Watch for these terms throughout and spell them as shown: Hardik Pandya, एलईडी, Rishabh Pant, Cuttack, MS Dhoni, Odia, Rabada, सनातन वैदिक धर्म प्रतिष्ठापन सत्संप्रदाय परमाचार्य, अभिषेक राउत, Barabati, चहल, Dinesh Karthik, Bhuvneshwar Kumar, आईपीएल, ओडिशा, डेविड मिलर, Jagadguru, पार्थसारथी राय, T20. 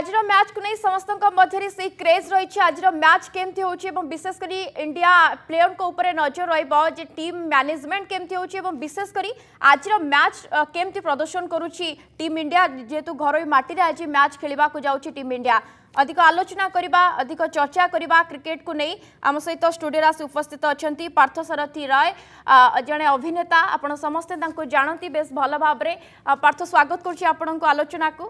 आजर match को नहीं समस्त मध्य से क्रेज रही है। आजर मैच केमती होची एवं विशेषकर इंडिया प्लेयर को ऊपर नजर रही, टीम मैनेजमेंट केमती होची एवं विशेषकर आजर मैच केमती प्रदर्शन करुची टीम इंडिया, जेतु घर माटी रे आज मैच खेलिबा को जाउची टीम इंडिया। अधिक आलोचना करबा, अधिक चर्चा करबा क्रिकेट को नहीं। आम सहित स्टूडियो आसी उपस्थित अछंती पार्थसारथी राय, जने अभिनेता, आपण समस्ते तांको जानती बेस भल भाव रे। पार्थ, स्वागत करुची आपनको आलोचना को।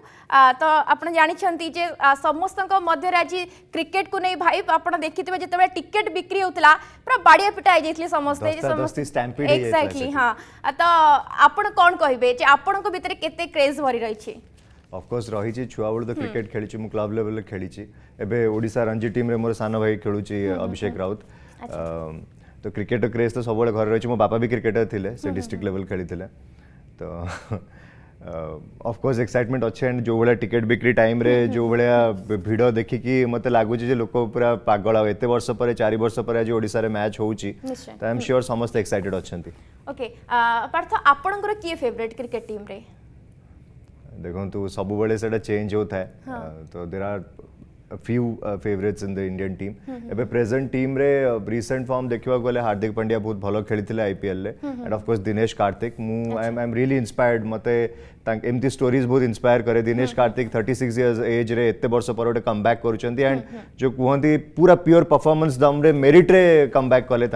तो आपण जानिछंती जे समस्तक मध्य आज क्रिकेट को नहीं भाई, आपण देखिथिबे जेतेबे टिकट बिक्री होतला पूरा बाड़िया पिटा आइजैतले समस्ते, जे समस्ते स्टैम्पीड हे। एक्जेक्टली, हां। तो आपण कोन कहबे जे आपनको भीतर केते क्रेज भरी रही छे? अफकोर्स रही छुआबू तो क्रिकेट खेली, मुझे क्लब लेवल खेली, एबे ओडिशा रणजी टीम रे मोर सान भाई खेलुची अभिषेक राउत। तो क्रिकेट क्रेज तो सब घर रही। मो बापा भी क्रिकेटर थिले, से डिस्ट्रिक्ट लेवल खेली थिले। तो अफकोर्स एक्साइटमेंट अच्छे एंड जो भाया टिकेट बिक्री टाइम रे जो भाया भिड़ देखिकी मत लगुच लोक पूरा पागल। आते वर्ष पर 4 वर्ष पर आज ओडिशा रे मैच होउची, तो आई एम श्योर समस्त एक्साइटेड अछंती। ओके पार्थ, आपनकर की फेवरेट क्रिकेट टीम रे? देखो सब बड़े सेटा चेंज होता है। हाँ। तो there are few favourites in the Indian team. एबे प्रेजेंट टीम रे रिसेंट फॉर्म देखा गले हार्दिक पांड्या बहुत भल खेली आईपीएल and of course Dinesh Karthik. I am really inspired, मतलब एमती स्टोरीज बहुत इंस्पायर करे। दिनेश कार्तिक 36 इयर्स एज रे एत वर्ष पर गोटे कम बैक करुँचे एंड जो कहते पूरा प्योर परफॉर्मेंस दम रे मेरीट रे कम बैक कले।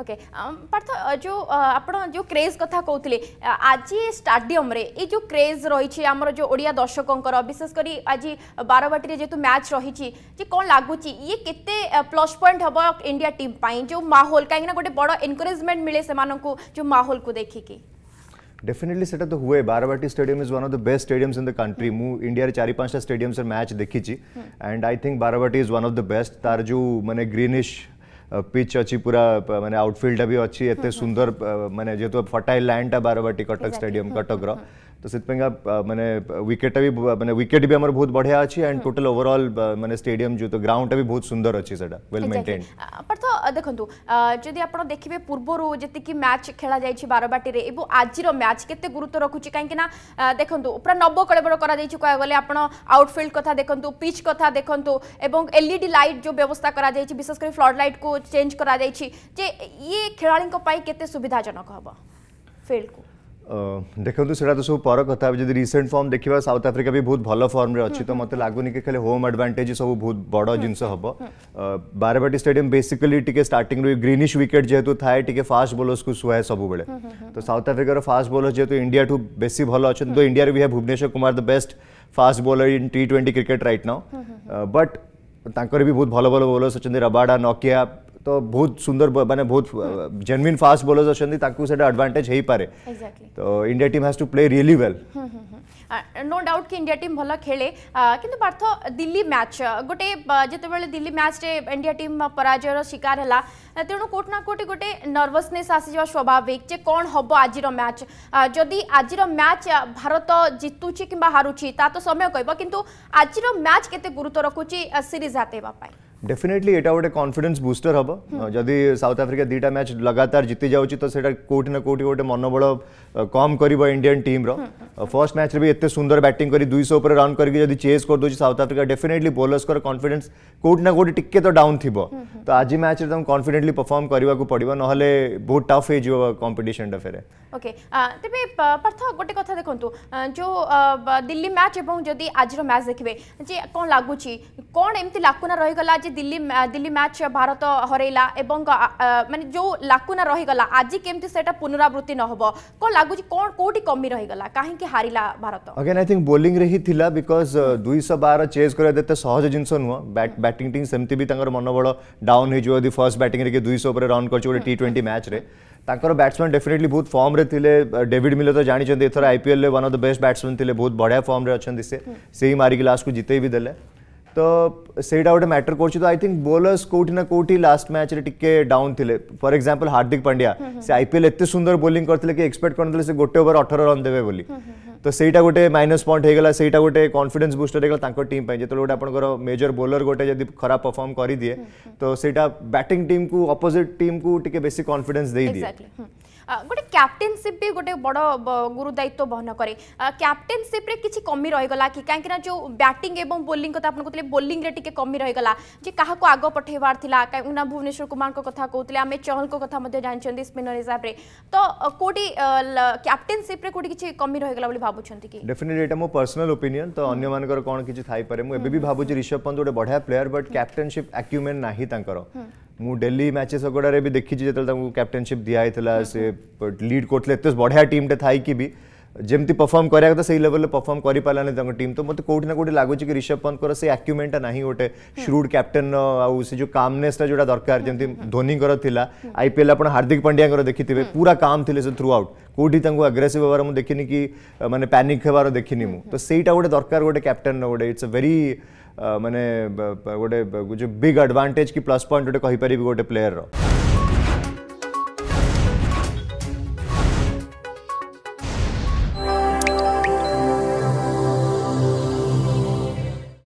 ओके पार्थ, जो आपण जो क्रेज कथा कहते आज स्टाडियम रे ये जो क्रेज रही आमर जो ओडिया दर्शकों विशेषकर आज बाराबाटी जेतु मैच रही कौन लगुच ये केते प्लस पॉइंट हम इंडिया टीम पाई जो माहौल कहीं गोटे बड़ एनकरेजमेंट मिले से जो माहौल को देखिकी? डेफिनेटली सेटा तो हुए। Barabati stadium is one of the best stadiums in the country. मु इंडिया रे 4-5 स्टेडियम्स मैच देखी and I think Barabati is one of the best. तार जो माने ग्रीनिश पिच अच्छी पूरा माने आउटफील्ड भी अच्छी एते सुंदर माने जेतु fertile land Barabati Cuttack stadium Cuttack रो। तो सेतपेंगा माने विकेट भी हमर बहुत बढ़िया अछि एंड टोटल ओवरऑल माने स्टेडियम जो तो ग्राउंड भी बहुत सुंदर अछि, सेटा वेल मेंटेन। पर तो देखंतु जदी आपण देखिबे पूर्वरो जति कि मैच खेला जाय छि बाराबाटी रे एबो आज रो मैच केते गुरुत्व रखुछि काहे कि ना देखंतु पूरा नव कलेबर करा जाय छि कह गले। आपण आउटफील्ड कथा देखंतु, पिच कथा देखंतु एवं एलईडी लाइट जो व्यवस्था करा जाय छि विशेष कर फ्लड लाइट को चेंज करा जाय छि जे ये खिलाड़ी को पाई केते सुविधाजनक हबो फील्ड को? देखो सेटा तो सब पर कथा। जब रिसेंट फॉर्म देखा साउथ आफ्रिका भी बहुत भल फॉर्म रे अच्छी, तो मत लगुनि कि खाली होम एडवांटेज सब बहुत बड़ जिनस हम। बाराबाटी स्टेडियम बेसिकली टिके स्टार्टिंग ग्रीनिश विकेट जेहेतु थाए टिके फास्ट बोलर्स को सुहाए सब बेले। तो साउथ आफ्रिकार फास्ट बोलर्स जेहेतु इंडिया ठू बेसी भल अच्छा। तो इंडिया भी है Bhuvneshwar Kumar the best fast bowler in T20 cricket right now, but भी बहुत भल भल बोलर्स अच्छा रबाडा नोकिया। तो बहुत सुंदर माने बहुत जेन्युइन फास्ट बॉलर्स ताकू से एडवांटेज हो पारे। तो India team has to play really well. No doubt कि इंडिया टीम भल खेले, किंतु पार्थ दिल्ली मैच गोटे जिते दिल्ली मैच रे इंडिया टीम पराजयर शिकार है, तेणु कोट ना कोटी गोटे नर्वसनेस आसीजा स्वाभाविक जे कौन हम आज मैच जदि आज मैच भारत जितुची कि हारुची ता तो समय कहब, किंतु आज मैच केते गुरुत्व रखुची सीरीज हातेबा पाई? डेफिनेटली एटा गोटे कॉन्फिडेंस बूस्टर हम। जदि साउथ आफ्रिका 2टा मैच लगातार जीति जाउची तो सेटा कोठी ना कोठी गोटे मनोबल कम करिवो इंडियन टीम रो। फर्स्ट मैच रे भी एते सुंदर बैटिंग करी 200 ऊपर रन करके जदि चेस कर दोची साउथ आफ्रिका, डेफिनेटली बॉलर्स कर कॉन्फिडेंस कोठी ना कोठी टिके तो डाउन थिबो। तो आज मैच रे तुम कॉन्फिडेंटली परफॉर्म करिवा को पड़िबो, नहले बहुत टफ हे जो कंपटीशन दा फेरे। ओके तबे पार्थ गोटे कथा देखंतु जो दिल्ली मैच एवं जदि आज रो मैच देखिबे जे कोन लागुची कोन एम्ति लाकुना रहि गला दिल्ली मैच भारत हरैला एवं माने जो लाकुना रही गला आज केमती सेटा पुनरावृत्ति न होबो को लागु कोन कोठी कमी रही गला काहे कि हारिला Bharat? Again I think bowling रे ही थिला बिकॉज़ 212 चेज करे देते सहज जिंस न बैटिंग टीम सेमती भी तंगर मनोबल डाउन हे जो यदि फर्स्ट बैटिंग रे के 200 ऊपर रन कर छ T20 मैच रे। तांकर बैट्समैन डेफिनेटली बहुत फॉर्म रे थिले। डेविड मिलर तो जानि छन एथरा आईपीएल ले one of the best batsman थिले, बहुत बढ़िया फॉर्म रे अछन दिसे, सेही मारी के लास्ट को जीते भी देले। तो सेटा गोटे मैटर कर। तो आई थिंक बोलर्स कोठी ना कोठी लास्ट मैच रे टिके डाउन थिले। फॉर एग्जांपल हार्दिक पांड्या से आईपीएल एते सुंदर बोलिंग करथिले कि एक्सपेक्ट करथिले से गोटे ओवर 18 रन देबे बोली। तो सेटा गोटे माइनस पॉइंट होगा से गोटे कॉन्फिडेंस बूस्टर होगा टीम पर जो गोटे आप मेजर बोलर गोटे जब खराब परफॉर्म कर दिए तो सेटा बैटिंग टीम को अपोजिट टीम को टिके बेसी कॉन्फिडेंस दे दिए। गोटे कैप्टेनशिप भी गोटे बड़ गुरु दायित्व बहन कै कैप्टेनशिप रे किछि कमी रहीगला कि कहीं जो बैटिंग एवं बोलिंग कथा आपन कहते बोलिंग रे टिके कमी रहीगला जे काहा को आगो पठेबार थिला कहीं भुवनेश्वर कुमार को कथा कहते आम चहल को कथा जानते स्पिनर हिसाब से तो कोटी कैप्टेनशिप रे कोटी किछि कमी रहीगला बोली भाबुछंती कि डेफिनेटली एटा मो पर्सनल ओपिनियन तो अन्य मानकर कोन किछि थाई पारे मु एबे भी भाबुछि ऋषभ पंत गोटे बढ़िया प्लेयर बट कैप्टेनशिप एक्यूमेन नाही तांकर मु दिल्ली मैचेस वगैरह भी देखी जेतल तांको कैप्टेनशिप दिया आइतला से लीड करतले एते बढ़िया टीम ते थाई कि भी जेमती परफॉर्म करिया कथा सही लेवल परफॉर्म करि पालाने तांको टीम तो मते कोठी ना कोठी लागो छी कि ऋषभ पंत कर से एक्यूमेंट नाही होटे श्रूड कैप्टन आउ से जो कामनेस ता जोडा दरकार जेमती धोनी कर थिला आईपीएल अपन हार्दिक पांड्या कर देखिथिबे पूरा काम थिले से थ्रू आउट कोठी तांको अग्रेसिव होबार मु देखिनी कि माने पैनिक हेबार देखिनी मु तो सेटा गोटे दरकार गोटे कैप्टन गोटे इट्स अ वेरी माने गोटे जो बिग एडवांटेज की प्लस पॉइंट गोटे कहीपर गोटे प्लेयर रो